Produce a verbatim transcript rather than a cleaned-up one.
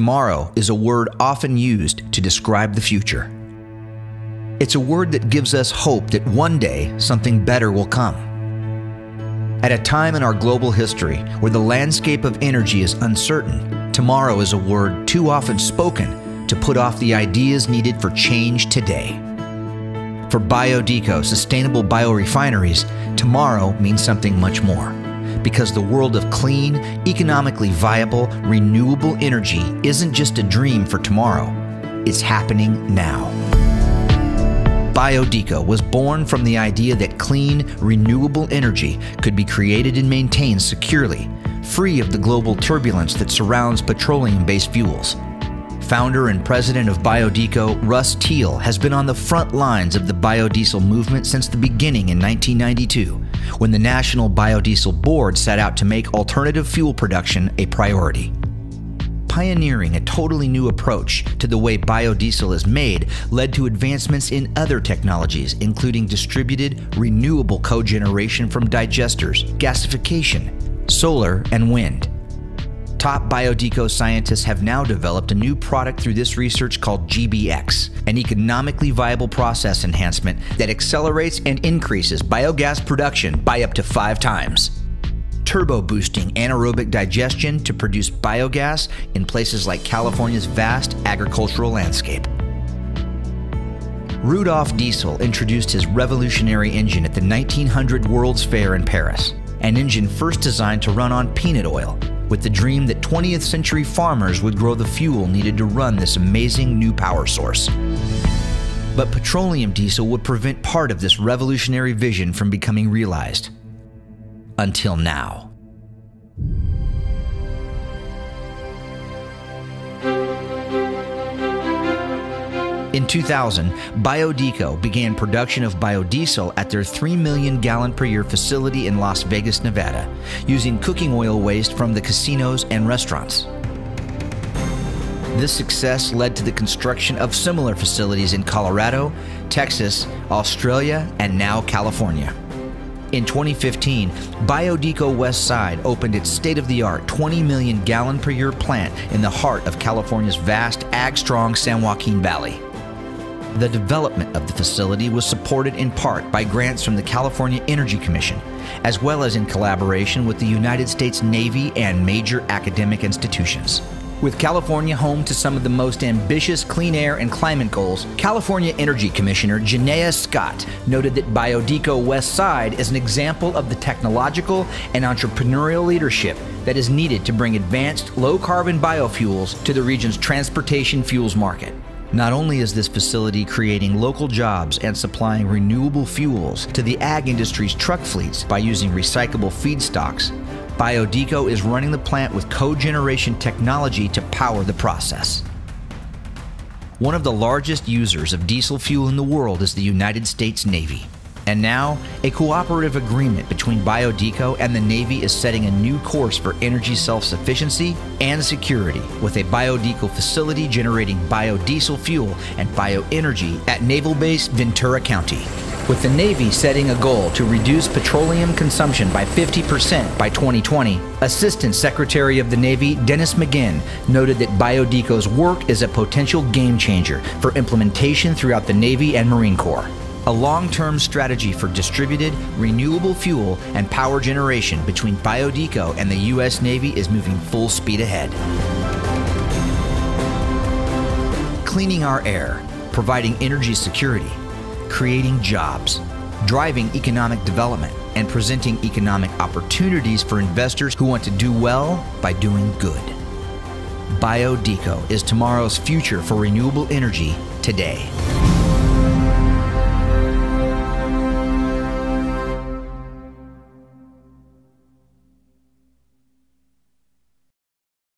Tomorrow is a word often used to describe the future. It's a word that gives us hope that one day something better will come. At a time in our global history where the landscape of energy is uncertain, tomorrow is a word too often spoken to put off the ideas needed for change today. For Biodico sustainable biorefineries, tomorrow means something much more, because the world of clean, economically viable, renewable energy isn't just a dream for tomorrow, it's happening now. Biodico was born from the idea that clean, renewable energy could be created and maintained securely, free of the global turbulence that surrounds petroleum-based fuels. Founder and president of Biodico, Russ Teal, has been on the front lines of the biodiesel movement since the beginning in nineteen ninety-two, when the National Biodiesel Board set out to make alternative fuel production a priority. Pioneering a totally new approach to the way biodiesel is made led to advancements in other technologies, including distributed, renewable cogeneration from digesters, gasification, solar, and wind. Top Biodico scientists have now developed a new product through this research called G B X, an economically viable process enhancement that accelerates and increases biogas production by up to five times. Turbo-boosting anaerobic digestion to produce biogas in places like California's vast agricultural landscape. Rudolf Diesel introduced his revolutionary engine at the nineteen hundred World's Fair in Paris, an engine first designed to run on peanut oil, with the dream that twentieth century farmers would grow the fuel needed to run this amazing new power source. But petroleum diesel would prevent part of this revolutionary vision from becoming realized. Until now. In two thousand, Biodico began production of biodiesel at their three million gallon per year facility in Las Vegas, Nevada, using cooking oil waste from the casinos and restaurants. This success led to the construction of similar facilities in Colorado, Texas, Australia, and now California. In twenty fifteen, Biodico Westside opened its state-of-the-art twenty million gallon per year plant in the heart of California's vast ag-strong San Joaquin Valley. The development of the facility was supported in part by grants from the California Energy Commission, as well as in collaboration with the United States Navy and major academic institutions. With California home to some of the most ambitious clean air and climate goals, California Energy Commissioner Janea Scott noted that Biodico Westside is an example of the technological and entrepreneurial leadership that is needed to bring advanced low-carbon biofuels to the region's transportation fuels market. Not only is this facility creating local jobs and supplying renewable fuels to the ag industry's truck fleets by using recyclable feedstocks, Biodico is running the plant with cogeneration technology to power the process. One of the largest users of diesel fuel in the world is the United States Navy. And now, a cooperative agreement between Biodico and the Navy is setting a new course for energy self-sufficiency and security, with a Biodico facility generating biodiesel fuel and bioenergy at Naval Base Ventura County, with the Navy setting a goal to reduce petroleum consumption by fifty percent by twenty twenty, Assistant Secretary of the Navy Dennis McGinn noted that Biodico's work is a potential game changer for implementation throughout the Navy and Marine Corps. A long-term strategy for distributed, renewable fuel and power generation between Biodico and the U S Navy is moving full speed ahead. Cleaning our air, providing energy security, creating jobs, driving economic development, and presenting economic opportunities for investors who want to do well by doing good. Biodico is tomorrow's future for renewable energy today.